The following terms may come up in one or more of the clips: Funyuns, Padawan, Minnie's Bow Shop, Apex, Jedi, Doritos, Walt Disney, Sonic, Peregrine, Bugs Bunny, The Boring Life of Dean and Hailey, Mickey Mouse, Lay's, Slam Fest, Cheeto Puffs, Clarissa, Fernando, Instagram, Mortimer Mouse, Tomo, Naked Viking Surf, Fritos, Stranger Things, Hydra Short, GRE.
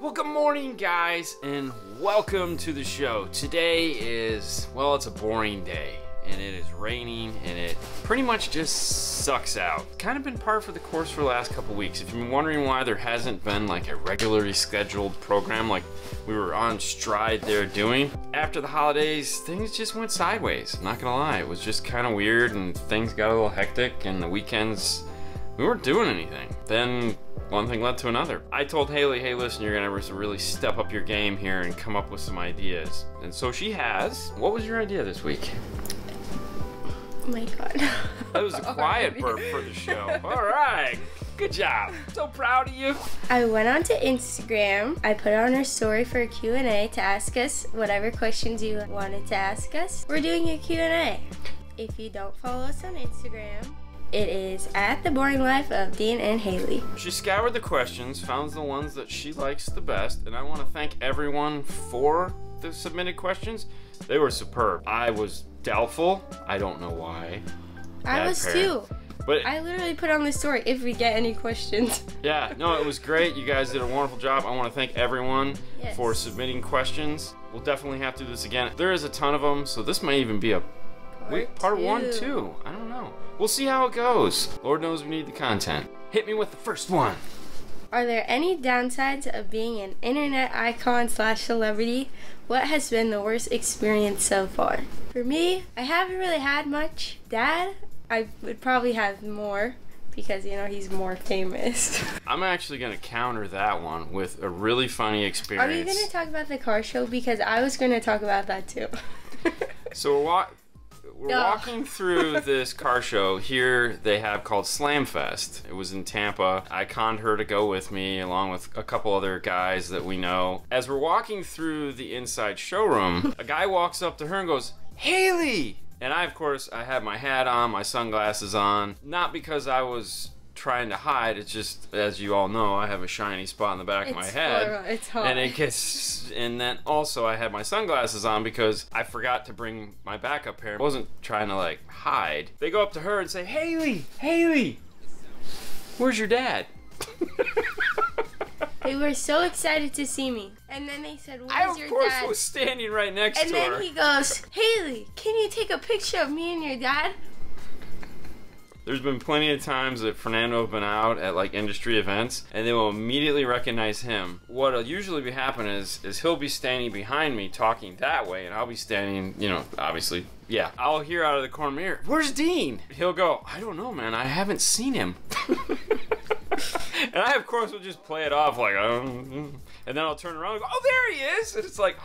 Well, good morning, guys, and welcome to the show. Today is, well, it's a boring day, and it is raining, and it pretty much just sucks out. Kind of been par for the course for the last couple weeks. If you've been wondering why there hasn't been like a regularly scheduled program like we were on stride there doing, after the holidays, things just went sideways. I'm not gonna lie, it was just kind of weird, and things got a little hectic, and the weekends, we weren't doing anything. Then one thing led to another. I told Hailey, hey, listen, you're gonna have to really step up your game here and come up with some ideas. And so she has. What was your idea this week? Oh my God. That was a quiet burp for the show. All right, good job. So proud of you. I went onto Instagram. I put on our story for a Q&A to ask us whatever questions you wanted to ask us. We're doing a Q&A. If you don't follow us on Instagram, it is at The Boring Life of Dean and Hailey. She scoured the questions, found the ones that she likes the best, and I want to thank everyone for the submitted questions. They were superb. I was doubtful. I don't know why. I was too. But I literally put on the story if we get any questions. Yeah, no, it was great. You guys did a wonderful job. I want to thank everyone for submitting questions. We'll definitely have to do this again. There is a ton of them, so this might even be a part one, two. I don't know. We'll see how it goes. Lord knows we need the content. Hit me with the first one. Are there any downsides of being an internet icon / celebrity? What has been the worst experience so far? For me, I haven't really had much. Dad, I would probably have more because, you know, he's more famous. I'm actually gonna counter that one with a really funny experience. Are we gonna talk about the car show? Because I was gonna talk about that too. So we're walking through this car show here they have called Slam Fest. It was in Tampa. I conned her to go with me along with a couple other guys that we know. As we're walking through the inside showroom, a guy walks up to her and goes, Hailey! And I, of course, I had my hat on, my sunglasses on. Not because I was trying to hide, it's just, as you all know, I have a shiny spot in the back of my head. It's hot. And it gets, and then also I had my sunglasses on because I forgot to bring my backup pair. I wasn't trying to like hide. They go up to her and say, Hailey, Hailey, where's your dad? They were so excited to see me. And then they said, where's your dad? I, of course, was standing right next to her. And then he goes, Hailey, can you take a picture of me and your dad? There's been plenty of times that Fernando have been out at like industry events and they will immediately recognize him. What'll usually be happening is he'll be standing behind me talking that way and I'll be standing, you know, obviously, yeah. I'll hear out of the corner of my ear, where's Dean? He'll go, I don't know, man, I haven't seen him. And I, of course, will just play it off like, and then I'll turn around and go, oh, there he is. And it's like,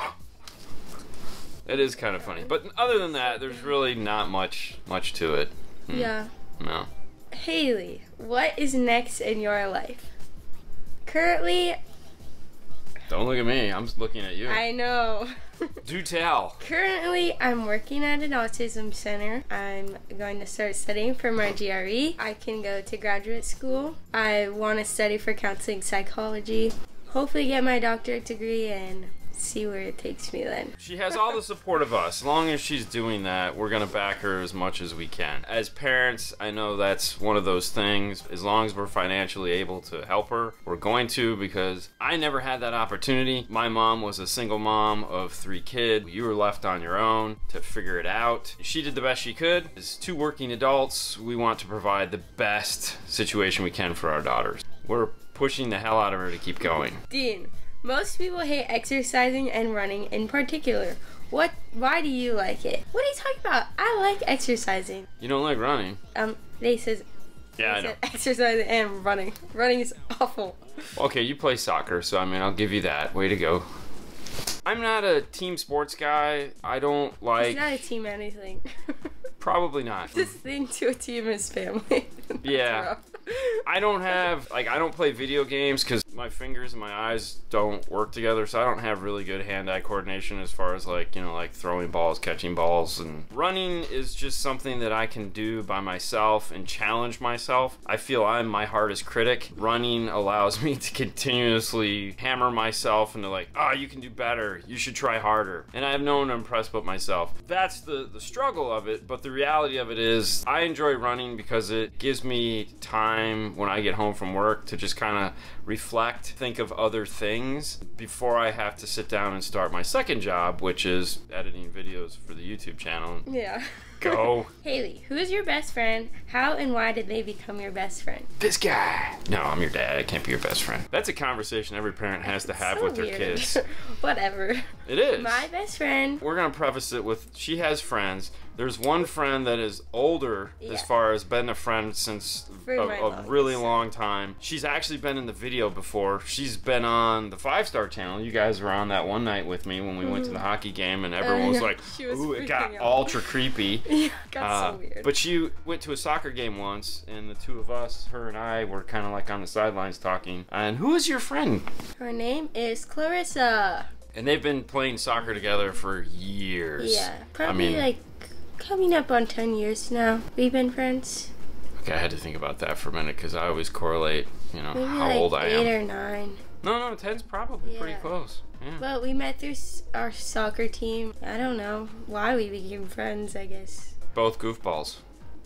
it is kind of funny. But other than that, there's really not much to it. Yeah. No. Hailey, what is next in your life? Currently... Don't look at me, I'm just looking at you. I know. Do tell. Currently, I'm working at an autism center. I'm going to start studying for my GRE. I can go to graduate school. I want to study for counseling psychology. Hopefully get my doctorate degree and see where it takes me then. She has all the support of us. As long as she's doing that, we're gonna back her as much as we can. As parents, I know that's one of those things. As long as we're financially able to help her, we're going to, because I never had that opportunity. My mom was a single mom of 3 kids. You were left on your own to figure it out. She did the best she could. As 2 working adults, we want to provide the best situation we can for our daughters. We're pushing the hell out of her to keep going. Dean. Most people hate exercising and running in particular. Why do you like it? What are you talking about? I like exercising. You don't like running? They said exercising and running. Running is awful. Okay, you play soccer, so I mean, I'll give you that. Way to go. I'm not a team sports guy. I don't like... He's not a team anything. Probably not. This thing to a team is family. Yeah. Rough. I don't have, like, I don't play video games because my fingers and my eyes don't work together, so I don't have really good hand-eye coordination as far as, like, you know, like throwing balls, catching balls, and running is just something that I can do by myself and challenge myself. I feel I'm my hardest critic. Running allows me to continuously hammer myself into, like, oh, you can do better, you should try harder, and I have no one to impress but myself. That's the struggle of it, but the reality of it is I enjoy running because it gives me time time when I get home from work to just kind of reflect, think of other things before I have to sit down and start my second job, which is editing videos for the YouTube channel. Yeah. Go. Hailey, who is your best friend? How and why did they become your best friend? This guy. No, I'm your dad. I can't be your best friend. That's a conversation every parent has to have with their kids. Whatever. It is. My best friend. We're going to preface it with, she has friends. There's one friend that is older, yeah, as far as been a friend since a really long time. She's actually been in the video before. She's been on the 5-Star channel. You guys were on that one night with me when we went to the hockey game, and everyone was like, ooh, it got ultra creepy. Yeah, it got so weird. But she went to a soccer game once, and the two of us, her and I, were kind of like on the sidelines talking. And who is your friend? Her name is Clarissa. And they've been playing soccer together for years. Yeah, probably like coming up on 10 years now. We've been friends. Okay, I had to think about that for a minute because I always correlate, you know, maybe how like old I am. 8 or 9. No, 10's probably pretty close. Yeah. Well, we met through our soccer team. I don't know why we became friends, I guess. Both goofballs.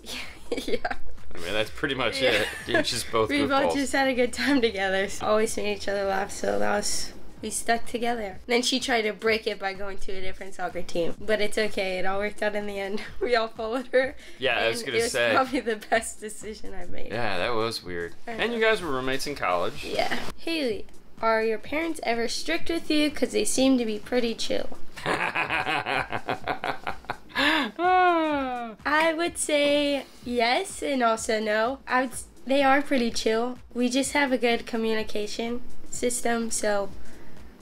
Yeah. I mean, that's pretty much it. It's just both goofballs. We both just had a good time together. So always made each other laugh, so that was... We stuck together. Then she tried to break it by going to a different soccer team. But it's okay. It all worked out in the end. We all followed her. Yeah, I was going to say. It was probably the best decision I've made. Yeah, that was weird. And you guys were roommates in college. Yeah. Hailey, are your parents ever strict with you? Because they seem to be pretty chill. I would say yes and also no. They are pretty chill. We just have a good communication system, so...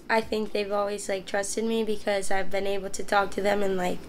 I think they've always like trusted me because I've been able to talk to them and like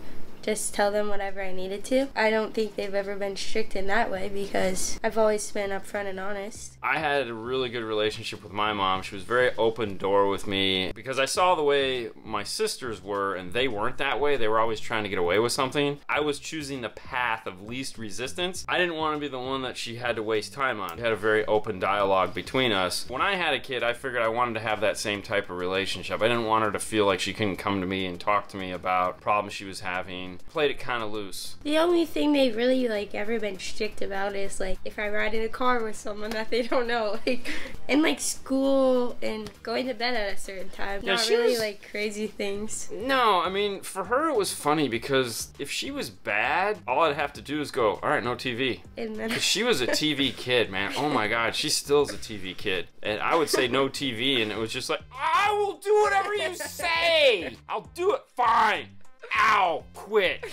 just tell them whatever I needed to. I don't think they've ever been strict in that way because I've always been upfront and honest. I had a really good relationship with my mom. She was very open door with me because I saw the way my sisters were and they weren't that way. They were always trying to get away with something. I was choosing the path of least resistance. I didn't want to be the one that she had to waste time on. We had a very open dialogue between us. When I had a kid, I figured I wanted to have that same type of relationship. I didn't want her to feel like she couldn't come to me and talk to me about problems she was having. Played it kind of loose. The only thing they've really like ever been strict about is like if I ride in a car with someone that they don't know, like, and like school and going to bed at a certain time. Not really like crazy things. No, I mean for her it was funny because if she was bad, all I'd have to do is go, all right, no TV. And then she was a TV kid, man. Oh my God, she still is a TV kid. And I would say no TV, and it was just like, I will do whatever you say. I'll do it fine. Ow, quit.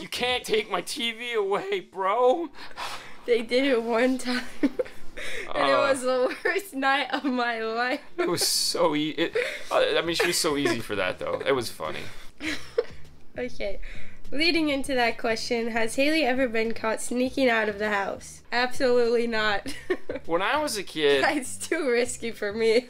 You can't take my TV away, bro. They did it one time. And it was the worst night of my life. It was so easy. I mean, she was so easy for that, though. It was funny. Okay. Leading into that question, has Hailey ever been caught sneaking out of the house? Absolutely not. When I was a kid... It's too risky for me.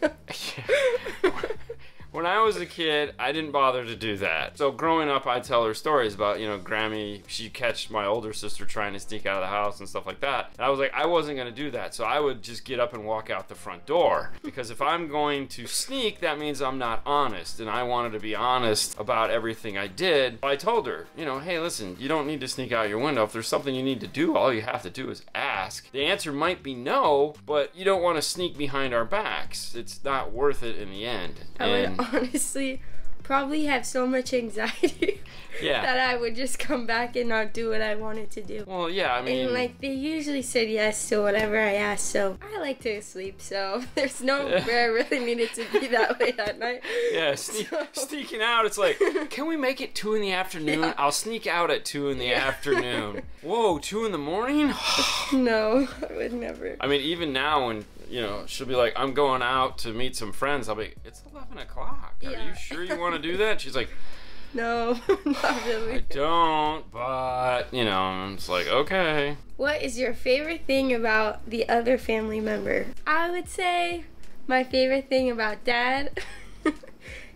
When I was a kid, I didn't bother to do that. So growing up, I tell her stories about, you know, Grammy, she catched my older sister trying to sneak out of the house and stuff like that. And I was like, I wasn't gonna do that. So I would just get up and walk out the front door. Because if I'm going to sneak, that means I'm not honest. And I wanted to be honest about everything I did. I told her, you know, hey, listen, you don't need to sneak out your window. If there's something you need to do, all you have to do is ask. The answer might be no, but you don't wanna sneak behind our backs. It's not worth it in the end. And honestly, probably have so much anxiety that I would just come back and not do what I wanted to do. Well, yeah, I mean... And, like, they usually said yes to whatever I asked, so I like to sleep, so there's nowhere I really needed to be that way that night. Yeah, sneaking out, it's like, can we make it 2 in the afternoon? Yeah. I'll sneak out at 2 in the afternoon. Whoa, 2 in the morning? No, I would never. I mean, even now when... You know, she'll be like, I'm going out to meet some friends. I'll be, it's 11 o'clock. Are you sure you want to do that? She's like, no, not really. I don't, but, you know, I'm just like, okay. What is your favorite thing about the other family member? I would say my favorite thing about Dad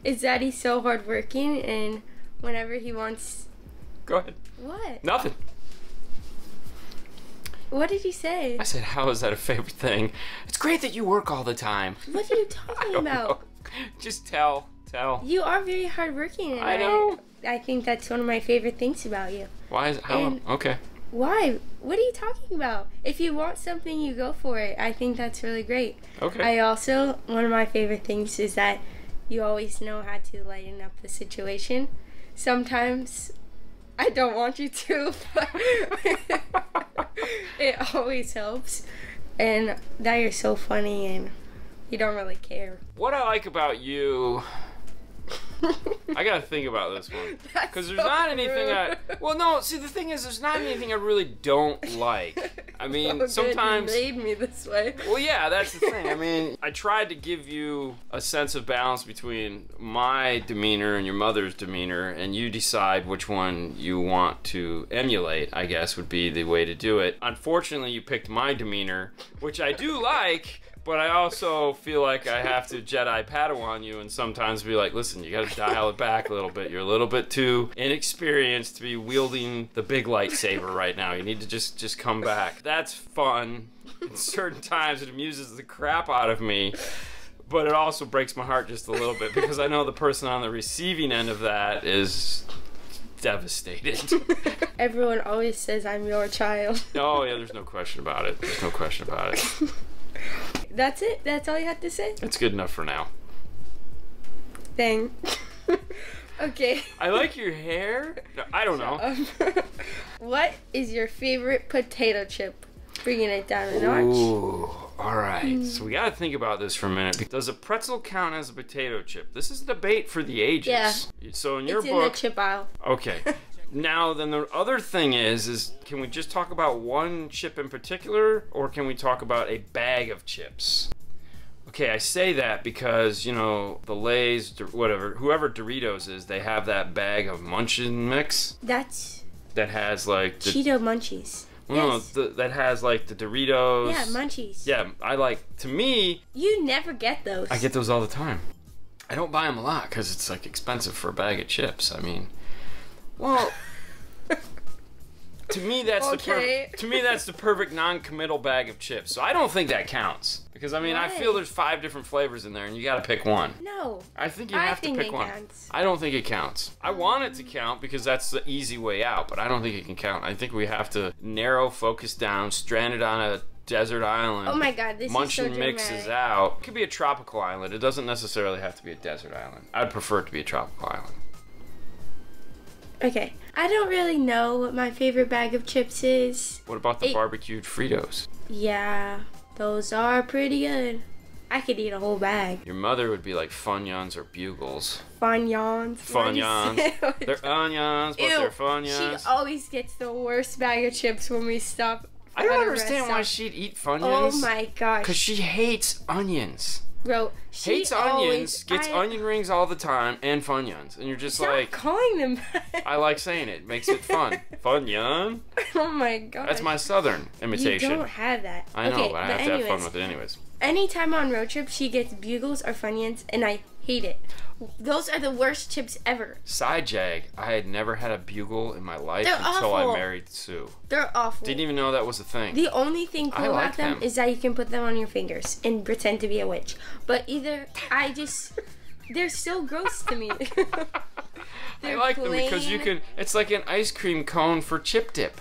is that he's so hardworking and whenever he wants... Go ahead. What? Nothing. What did you say? I said, how is that a favorite thing? It's great that you work all the time. What are you talking about? Know. Just tell. You are very hardworking. And I know. I think that's one of my favorite things about you. Why is it? Okay. Why? What are you talking about? If you want something, you go for it. I think that's really great. Okay. I also, one of my favorite things is that you always know how to lighten up the situation. Sometimes I don't want you to, but it always helps. And that you're so funny and you don't really care. What I like about you... I gotta think about this one because there's not anything I well no see the thing is there's not anything I really don't like. I mean oh, sometimes you made me this way. Well yeah, that's the thing. I mean I tried to give you a sense of balance between my demeanor and your mother's demeanor, and you decide which one you want to emulate, I guess would be the way to do it. Unfortunately you picked my demeanor, which I do like. But I also feel like I have to Jedi Padawan you and sometimes be like, listen, you gotta dial it back a little bit. You're a little bit too inexperienced to be wielding the big lightsaber right now. You need to just come back. That's fun. At certain times it amuses the crap out of me, but it also breaks my heart just a little bit because I know the person on the receiving end of that is devastated. Everyone always says I'm your child. Oh yeah, there's no question about it. There's no question about it. That's it? That's all you had to say? That's good enough for now. Dang. Okay. I like your hair. No, I don't know. What is your favorite potato chip? Bringing it down a notch. Ooh, all right. So we got to think about this for a minute. Does a pretzel count as a potato chip? This is a debate for the ages. Yeah. So in your book... It's in the chip aisle. Okay. Now, then the other thing is can we just talk about one chip in particular, or can we talk about a bag of chips? Okay, I say that because, you know, the Lay's, whatever, whoever Doritos is, they have that bag of munchin mix. That's... That has, like... The, Cheeto Munchies. No, yes. That has, like, the Doritos. Yeah, Munchies. Yeah, I like... To me... You never get those. I get those all the time. I don't buy them a lot because it's, like, expensive for a bag of chips. I mean... Well, to me that's okay. To me that's the perfect non-committal bag of chips. So I don't think that counts because I mean what? I feel there's 5 different flavors in there and you got to pick one. No. I think you have to pick one. Counts. I don't think it counts. I want it to count because that's the easy way out, but I don't think it can count. I think we have to narrow focus down, stranded on a desert island. Oh my god, this is so dramatic. Munchin mix is out. It could be a tropical island. It doesn't necessarily have to be a desert island. I'd prefer it to be a tropical island. Okay, I don't really know what my favorite bag of chips is. What about the barbecued Fritos? Yeah, those are pretty good. I could eat a whole bag. Your mother would be like Funyuns or Bugles. Funyuns. Funyuns. They're onions, but ew, they're Funyuns. She always gets the worst bag of chips when we stop. I don't understand why she'd eat Funyuns. Oh my gosh. Because she hates onions. Bro, she hates onions, gets onion rings all the time, and Funyuns. And you're just like... Stop calling them that. I like saying it. Makes it fun. Funyun? Oh my god. That's my southern imitation. You don't have that. I know, but I have to have fun with it anyways. Anytime on road trip, she gets Bugles or Funyuns, and I hate it. Those are the worst chips ever. Side jag, I had never had a Bugle in my life until I married Sue. They're awful. Didn't even know that was a thing. The only thing cool about them is that you can put them on your fingers and pretend to be a witch. But either, I just, they're so gross to me. I like them because you can, it's like an ice cream cone for chip dip.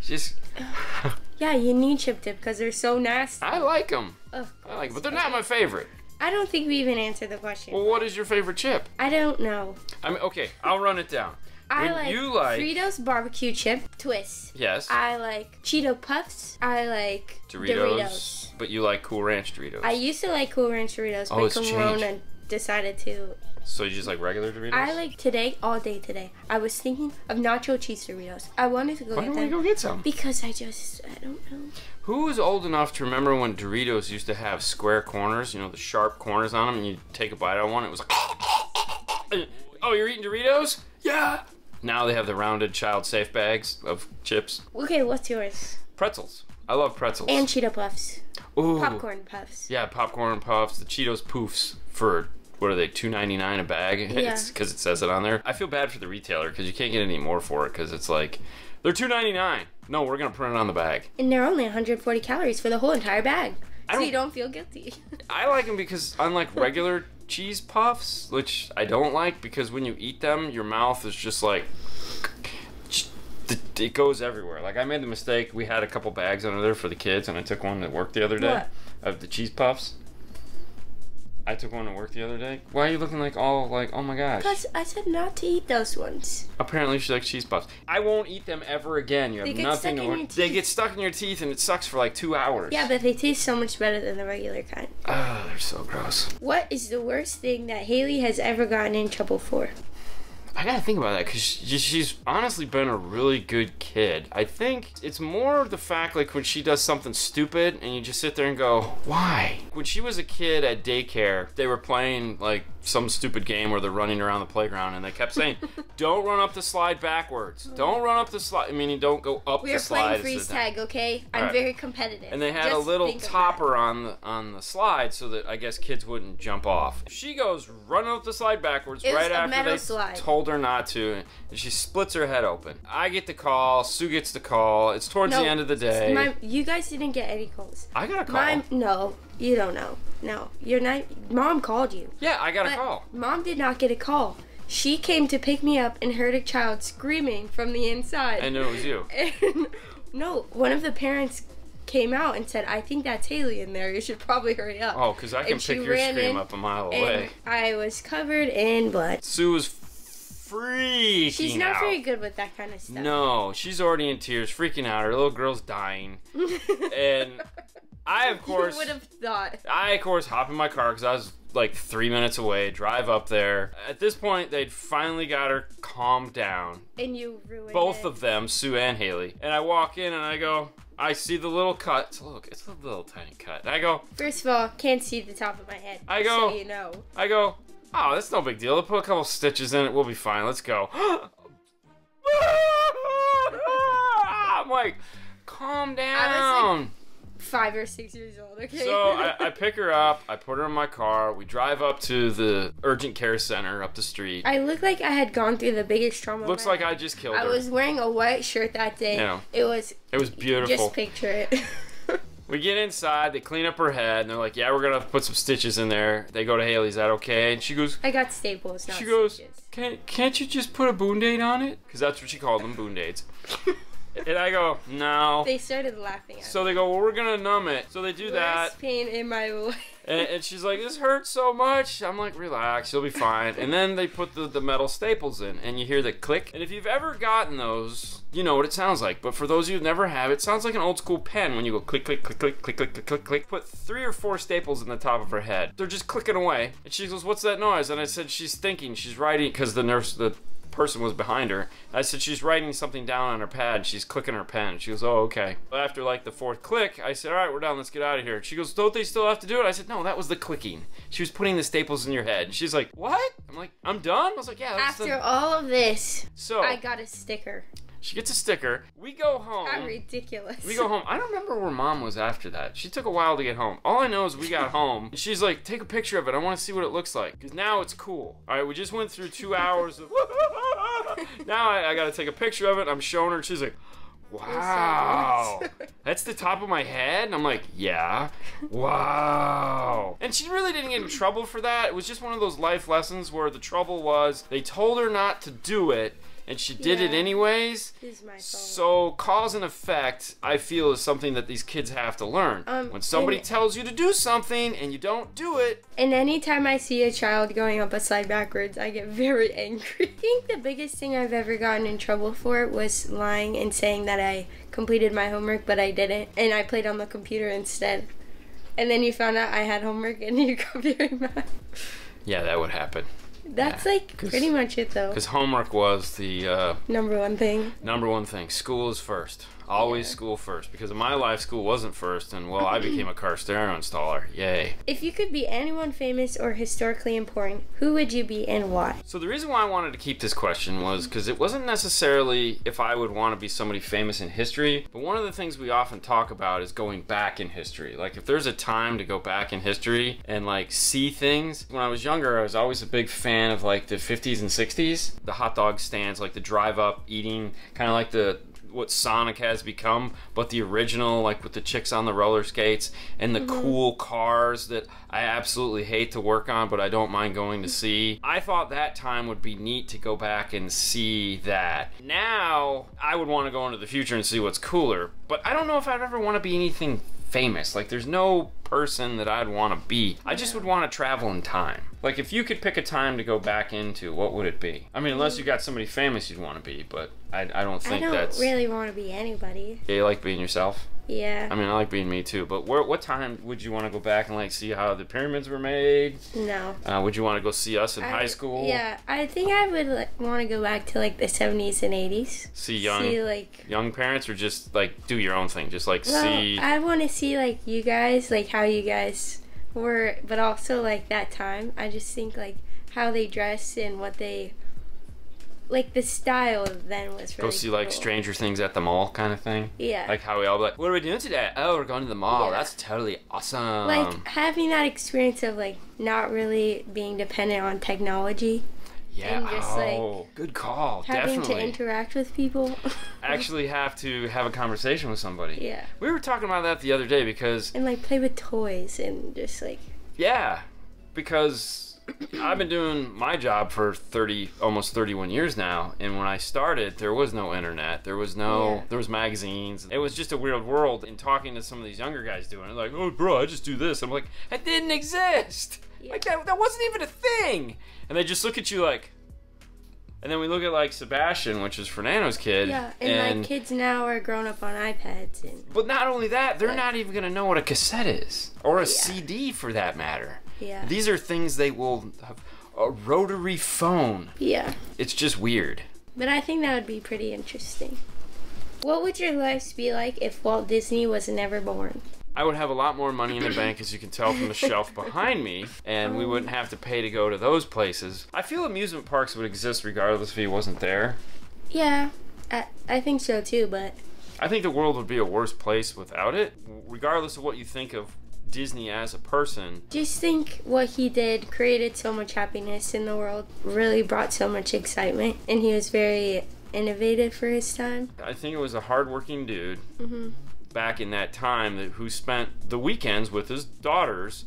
Just. Yeah, you need chip dip because they're so nasty. I like them. Ugh, I like them, but they're not my favorite. I don't think we even answered the question. Well, what is your favorite chip? I don't know. I mean, okay, I'll run it down. You like Fritos barbecue chip twists. Yes. I like Cheeto Puffs. I like Doritos. But you like Cool Ranch Doritos. I used to like Cool Ranch Doritos, but Corona decided to. So you just like regular Doritos? I like all day today. I was thinking of nacho cheese Doritos. I wanted to go get them. Why don't we go get some? Because I don't know. Who is old enough to remember when Doritos used to have square corners, you know, the sharp corners on them, and you take a bite on one, it was like, oh, you're eating Doritos? Yeah. Now they have the rounded child safe bags of chips. Okay, what's yours? Pretzels. I love pretzels. And Cheeto Puffs. Ooh. Popcorn Puffs. Yeah, Popcorn Puffs, the Cheetos Poofs for... What are they, $2.99 a bag? Yeah. Because it says it on there. I feel bad for the retailer because you can't get any more for it because it's like, they're $2.99. No, we're going to print it on the bag. And they're only 140 calories for the whole entire bag. So you don't feel guilty. I like them because unlike regular cheese puffs, which I don't like because when you eat them, your mouth is just like... it goes everywhere. Like I made the mistake. We had a couple bags under there for the kids, and I took one to work the other day. What? Of the cheese puffs. I took one to work the other day. Why are you looking like all like, oh my gosh? Because I said not to eat those ones. Apparently she likes cheese puffs. I won't eat them ever again. You have nothing to worry. They get stuck in your teeth and it sucks for like 2 hours. Yeah, but they taste so much better than the regular kind. Oh, they're so gross. What is the worst thing that Hailey has ever gotten in trouble for? I gotta think about that because she's honestly been a really good kid. I think it's more the fact like when she does something stupid and you just sit there and go, why? When she was a kid at daycare, they were playing like some stupid game where they're running around the playground and they kept saying, don't run up the slide backwards. Don't run up the slide. I mean, don't go up the slide. We were playing freeze tag, okay? I'm very competitive. And they had just a little topper on the slide so that I guess kids wouldn't jump off. She goes running up the slide backwards right after they told her not to, and she splits her head open. I get the call. Sue gets the call. It's towards the end of the day. You guys didn't get any calls. I got a call. No, you don't know. No, you're not. Mom called you. Yeah, I got a call. Mom did not get a call. She came to pick me up and heard a child screaming from the inside. I knew it was you. And, no, one of the parents came out and said, I think that's Hailey in there. You should probably hurry up. Oh, because I can pick your scream up a mile away. I was covered in blood. Sue was freaking out. She's not very good with that kind of stuff. No, she's already in tears, freaking out. Her little girl's dying. And I, of course, I hop in my car because I was like 3 minutes away, drive up there. At this point, they'd finally got her calmed down. And you ruined both of them, Sue and Hailey. And I walk in and I go, I see the little cut. Look, it's a little tiny cut. And I go, first of all, can't see the top of my head. I go, so you know. I go, oh, that's no big deal. I'll put a couple stitches in it. We'll be fine. Let's go. I'm like, calm down. 5 or 6 years old, okay? So I pick her up, I put her in my car, we drive up to the urgent care center up the street. I look like I had gone through the biggest trauma. Looks like I just killed her. I was wearing a white shirt that day. Yeah. It was beautiful. Just picture it. We get inside, they clean up her head, and they're like, yeah, we're gonna put some stitches in there. They go to Hailey, is that okay? And she goes, I got staples, not stitches. She goes, can't you just put a Band-Aid on it? Because that's what she called them, Band-Aids. And I go, no. They started laughing at me. So they go, well, we're going to numb it. So they do that. Worst pain in my life. And she's like, this hurts so much. I'm like, relax, you'll be fine. And then they put the metal staples in, and you hear the click. And if you've ever gotten those, you know what it sounds like. But for those of you who never have, it sounds like an old school pen when you go click, click, click, click, click, click, click, click, click. Put 3 or 4 staples in the top of her head. They're just clicking away. And she goes, what's that noise? And I said, she's thinking, she's writing, because the nurse, the person was behind her. I said, she's writing something down on her pad. She's clicking her pen. She goes, oh, okay. After like the 4th click, I said, all right, we're done. Let's get out of here. She goes, don't they still have to do it? I said, no, that was the clicking. She was putting the staples in your head. And she's like, what? I'm like, I'm done? I was like, yeah. After all of this, I got a sticker. She gets a sticker. We go home. I'm ridiculous. We go home. I don't remember where Mom was after that. She took a while to get home. All I know is we got home. And she's like, take a picture of it. I want to see what it looks like. Because now it's cool. All right, we just went through 2 hours of... Now I got to take a picture of it. I'm showing her. She's like, wow. That's the top of my head? And I'm like, yeah. Wow. And she really didn't get in trouble for that. It was just one of those life lessons where the trouble was they told her not to do it. And she did it anyways. It's my fault. So cause and effect, I feel, is something that these kids have to learn. When somebody tells you to do something and you don't do it. And anytime I see a child going up a slide backwards, I get very angry. I think the biggest thing I've ever gotten in trouble for was lying and saying that I completed my homework, but I didn't. And I played on the computer instead. And then you found out I had homework and you got very mad. Yeah, that would happen. That's like pretty much it though. Because homework was the #1 thing. #1 thing. School is first. Always school first. Because in my life, school wasn't first, and well, I became a car stereo installer. Yay. If you could be anyone famous or historically important, who would you be and why? So the reason why I wanted to keep this question was because it wasn't necessarily if I would want to be somebody famous in history, but one of the things we often talk about is going back in history. Like if there's a time to go back in history and like see things. When I was younger, I was always a big fan of like the 50s and 60s. The hot dog stands, like the drive up eating, kind of like the what Sonic has become, but the original, like with the chicks on the roller skates and the cool cars that I absolutely hate to work on, but I don't mind going to see. I thought that time would be neat to go back and see that. Now, I would want to go into the future and see what's cooler, but I don't know if I'd ever want to be anything famous. Like, there's no person that I'd want to be. I just would want to travel in time. Like, if you could pick a time to go back into, what would it be? I mean, unless you got somebody famous you'd want to be, but I don't think that's... I don't really want to be anybody. Yeah, you like being yourself? Yeah. I mean, I like being me too, but what time would you want to go back and, like, see how the pyramids were made? No. Would you want to go see us in high school? Yeah, I think I would want to go back to, like, the 70s and 80s. See, like... young parents, or just, like, do your own thing? Just, like, see... I want to see, like, you guys, like, how you guys were, but also, like, that time. I just think, like, how they dressed and what they... Like, the style then was really cool. Like, Stranger Things at the mall kind of thing? Yeah. Like, how we all be like, what are we doing today? Oh, we're going to the mall. Yeah. That's totally awesome. Like, having that experience of, like, not really being dependent on technology. Yeah. And just, like, good call. Having to interact with people. Actually have to have a conversation with somebody. Yeah. We were talking about that the other day because... And, like, play with toys and just, like... Yeah. Because... I've been doing my job for almost 31 years now, and when I started, there was no internet, there was no, there was magazines. It was just a weird world, and talking to some of these younger guys doing it, like, oh bro, I just do this. I'm like, that didn't exist. Yeah. Like, that wasn't even a thing. And they just look at you like, and then we look at, like, Sebastian, which is Fernando's kid. Yeah, and like, kids now are grown up on iPads. And, but not only that, they're not even going to know what a cassette is, or a CD for that matter. Yeah. These are things they will have, a rotary phone. Yeah. It's just weird. But I think that would be pretty interesting. What would your lives be like if Walt Disney was never born? I would have a lot more money in the bank, as you can tell from the shelf behind me, and we wouldn't have to pay to go to those places. I feel amusement parks would exist regardless if he wasn't there. Yeah, I think so too, but... I think the world would be a worse place without it, regardless of what you think of Disney as a person. Just think what he did created so much happiness in the world, really brought so much excitement, and he was very innovative for his time. I think it was a hard-working dude. Back in that time who spent the weekends with his daughters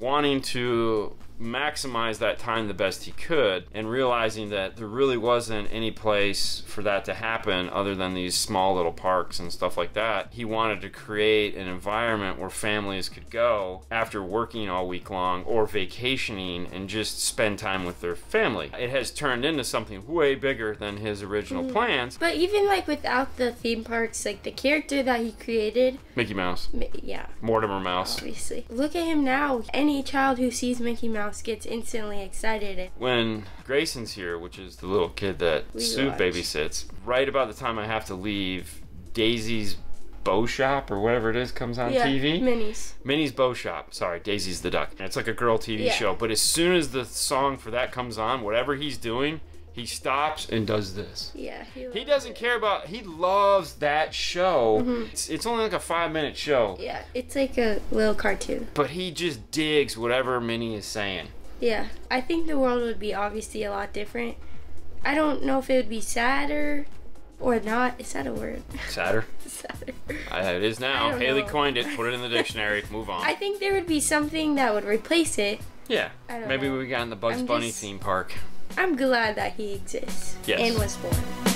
wanting to maximize that time the best he could, and realizing that there really wasn't any place for that to happen other than these small little parks and stuff like that. He wanted to create an environment where families could go after working all week long or vacationing and just spend time with their family. It has turned into something way bigger than his original plans. But even like without the theme parks, like the character that he created, Mickey Mouse. Yeah. Mortimer Mouse. Obviously. Look at him now. Any child who sees Mickey Mouse gets instantly excited. When Grayson's here, which is the little kid that Sue babysits, right about the time I have to leave, Daisy's Bow Shop or whatever it is comes on TV. Minnie's Bow Shop. Sorry, Daisy's the duck. And it's like a girl TV show, but as soon as the song for that comes on, whatever he's doing, he stops and does this. Yeah. He doesn't care about, he loves that show. It's only like a 5-minute show. Yeah, it's like a little cartoon. But he just digs whatever Minnie is saying. Yeah, I think the world would be obviously a lot different. I don't know if it would be sadder or not. Is that a word? Sadder? Sadder. It is now. Hailey coined it, put it in the dictionary, move on. I think there would be something that would replace it. Yeah, maybe we got in the Bugs Bunny theme park. I'm glad that he exists and was born.